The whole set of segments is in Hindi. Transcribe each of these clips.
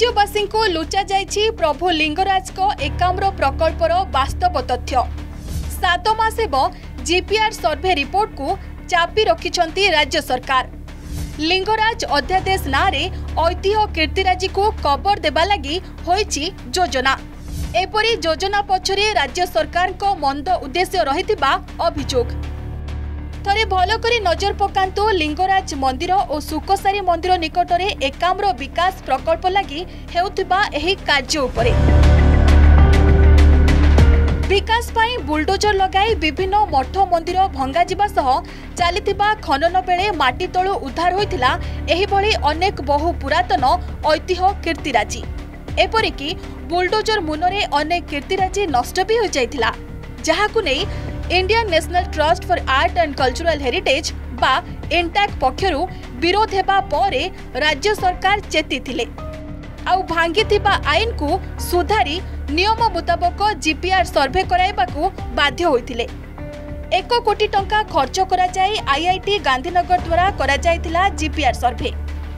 राज्यवासी को लुचा जाइछि प्रभु लिंगराज को एकाम्र प्रकल्पर वास्तव तथ्य। 7 मास जीपीआर सर्वे रिपोर्ट को चापी रखिछंती राज्य सरकार। लिंगराज अध्यादेश नारे ऐतिह्य कीर्तिराजी को कबर देबा लागि होइछि योजना। एपरी योजना पछरे राज्य सरकार को मंद उद्देश्य रहितिबा अभियोग। थरे भलो करी नजर पकांतु लिंगराज मंदिर और सुकसारी मंदिर निकट रे एकाम्र विकास प्रकल्प लगी हेउतिबा एही कार्य उपरे। विकास पाई बुलडोजर लगाई विभिन्न मठ मंदिर भंगा जिबा सह चलीथिबा खनन बेले माटी तळु उद्धार होइतिला एही भली अनेक बहु पुरातन ऐतिह्य कीर्तिराजी। एपरिकी बुलडोजर मुनरे अनेक कीर्तिराजी नष्ट भी हो जाइतिला, जहाकु नै Indian National Trust for Art and Cultural Heritage बा इंटैक पक्षरु विरोध हेबा परे राज्य सरकार चेती थिले। आउ भांगिथिबा आईन को सुधारी नियम मुताबक जीपीआर सर्वे कराइबाकू बाध्य होइथिले। 1 कोटी टंका खर्च करा जाय आईआईटी गांधीनगर द्वारा करा जायतिला जीपीआर सर्वे।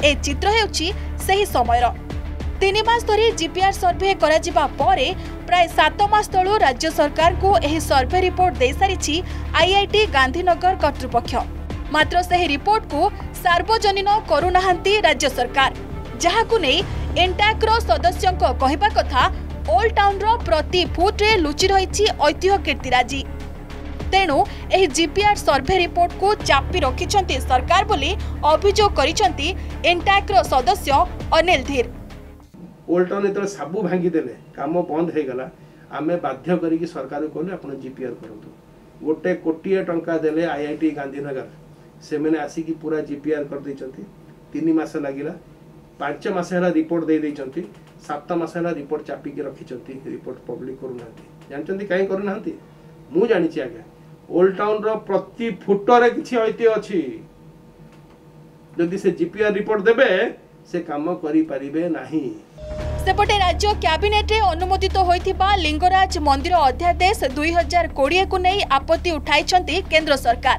ए चित्र हेउछि सही समयर 3 मास धरी जीपीआर सर्वे करा जिबा परे प्राय 7 मास तलु राज्य सरकार को एही सर्वे रिपोर्ट दे सारिछि आईआईटी गांधीनगर कर्तृपक्ष। मात्र सही रिपोर्ट को सार्वजनिक करुनाहांती राज्य सरकार, जहाकू नै इंटैक रो सदस्यंको कहबा कथा ओल्ड टाउन रो प्रति फुट रे लुचि रहिछि ऐतिह्य कीर्तिराजी। तेणु एही जीपीआर सर्वे रिपोर्ट को चापी रखिछंती सरकार बोली अभियोग करिछंती इंटैक रो सदस्य अनिल धीर। ओल्ड टाउन जो सबू भांगीदेले कम बंद होगा आम बाध्य करी सरकार को कहूँ आप जीपीआर करूँ। 1 कोटी टंका देले आईआईटी गांधीनगर से मैंने आसिक पूरा जीपीआर कर देइछंती। 3 मास लगिला, 5 मास रिपोर्ट दे देइछंती, 7 मास रिपोर्ट चापिक रखिछंती। रिपोर्ट पब्लिक करूना जानते कहीं करूना मु जानी आज्ञा ओल्ड टाउन रो प्रति फुटर किसी ऐतिह्य अच्छी जदि से जीपीआर रिपोर्ट देबे से काम करि परिबे नाही। सेपटे राज्य कैबिनेट अनुमोदित होइथिबा लिंगराज मंदिर अध्यादेश 2020 को नहीं आपत्ति उठाई केंद्र सरकार।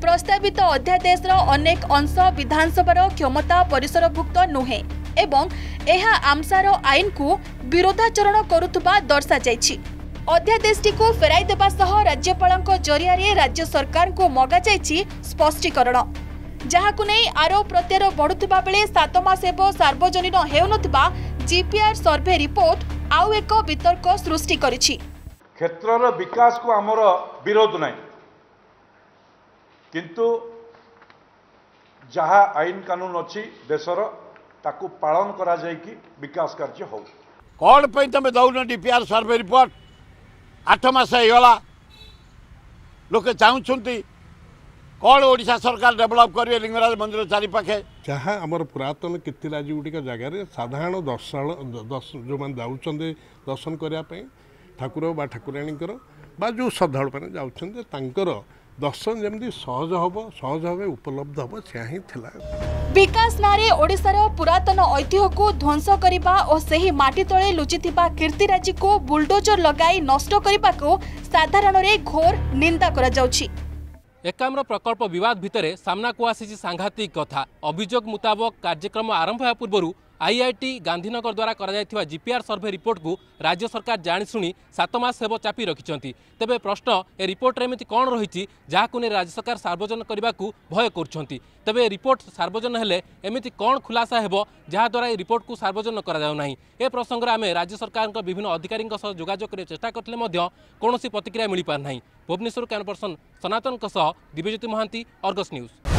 प्रस्तावित अध्यादेश अनेक अंश विधानसभा क्षमता परिसरभुक्त नुहे एवं एहा आमसार आईन को विरोधाचरण करुवा दर्शा जाइछि। अध्यादेशटी को फेराई देबा सह राज्यपाल जरिया रे राज्य सरकार को मगा जाइछि स्पष्टीकरण, जहाकू नहीं आरोप प्रत्यारोप बढ़ुवा बेले 7 मास सार्वजनिक होता जीपीआर सर्वे रिपोर्ट आउ एक वितर्क सृष्टि करिछि। क्षेत्रर विकास को आमर विरोध नहीं, किंतु जहाँ आईन कानून अच्छी देशर ताकू पालन करा जाय कि विकास कार्य हो। कौन पे तुम दौन डीपीआर सर्वे रिपोर्ट 8 मास होगा लोके चाहते कौन ओडिशा सरकार डेवलप करेंगे लिंगराज मंदिर चारिपाखे जहाँ आमर पुरातन कीर्तिराजी गुड़िक जगार साधारण दर्शन जो मैंने जाऊँ दर्शन करने ठाकुर बा ठाकुराणी बा जो श्रद्धा मैंने जाऊँ दर्शन जमी सहज भाव उपलब्ध हम से ही विकास नारे ओडिशार पुरातन ऐतिह्य को ध्वंस करने और सही माटी तले लुचि कीर्तिराजी को बुलडोजर लगाई नष्ट करने को साधारण घोर निंदा करा जाउछि। एकाम्र प्रकल्प विवाद भितरे सामना को आसी सांघातिक कथा। अभियोग मुताबक कार्यक्रम आरंभ होगा पूर्व आईआईटी गांधीनगर द्वारा करा जीपीआर सर्वे रिपोर्ट को राज्य सरकार जाणी शुणी 7 मास चापी रखिंट। तेबे प्रश्न ए रिपोर्ट एमती कौन रही जहाक नहीं राज्य सरकार सार्वजन करने को भय करुँच। तेबे रिपोर्ट सार्वजन हेले एमती कौन खुलासा हो जहाद्वारा ये रिपोर्ट को सार्वजन करना। ए प्रसंग में आम राज्य सरकार विभिन्न अधिकारी जोगाजोग करने चेष्टा करते कौन प्रतिक्रिया मिल पारना। Bhubaneswar camera person Sanatan Sabyajyoti Mahanti, Argus news.